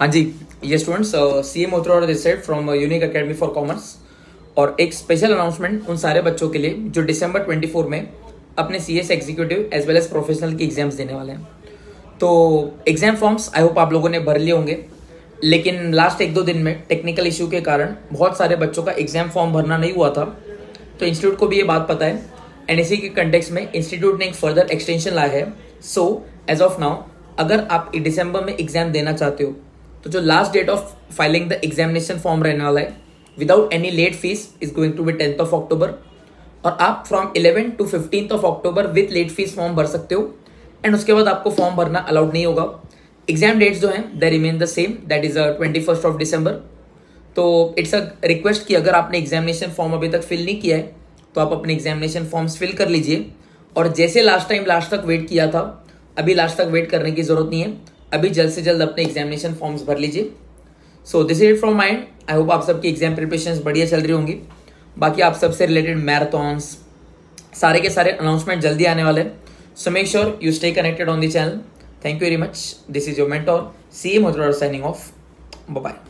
हाँ जी, ये students C M Mohatra this side from Unique Academy for commerce. और एक स्पेशल अनाउंसमेंट उन सारे बच्चों के लिए जो दिसंबर 24 में अपने CS executive as well as professional की एग्जाम्स देने वाले हैं। तो एग्जाम फॉर्म्स आई होप आप लोगों ने भर लिए होंगे, लेकिन लास्ट एक दो दिन में टेक्निकल इशू के कारण बहुत सारे बच्चों का एग्जाम फॉर्म भरना नहीं हुआ था। तो इंस्टीट्यूट को भी ये बात पता है एंड इसी के कंटेक्स्ट में इंस्टीट्यूट ने एक फर्दर एक्सटेंशन लाया है। सो एज ऑफ नाउ अगर आप दिसंबर में एग्जाम देना चाहते हो तो जो last date of filing the examination form रहने वाला है without any late fees is going to be 10th of October। और आप from 11 to 15th of October with late fees form भर सकते हो एंड उसके बाद आपको फॉर्म भरना अलाउड नहीं होगा। एग्जाम डेट्स जो हैं they remain the same, that is 21st of December। तो इट्स अ रिक्वेस्ट कि अगर आपने एग्जामिनेशन फॉर्म अभी तक फिल नहीं किया है तो आप अपने एग्जामिनेशन फॉर्म्स फिल कर लीजिए। और जैसे लास्ट टाइम लास्ट तक वेट किया था, अभी लास्ट तक वेट करने की जरूरत नहीं है, अभी जल्द से जल्द अपने एग्जामिनेशन फॉर्म्स भर लीजिए। So this is it from mind. I hope आप सबकी एग्जाम प्रिपरेशन बढ़िया चल रही होंगी। बाकी आप सबसे रिलेटेड मैराथॉन्स सारे के सारे अनाउंसमेंट जल्दी आने वाले हैं। So make sure you stay connected on the channel. Thank you very much. This is your mentor C M Mohatra signing off. Bye bye.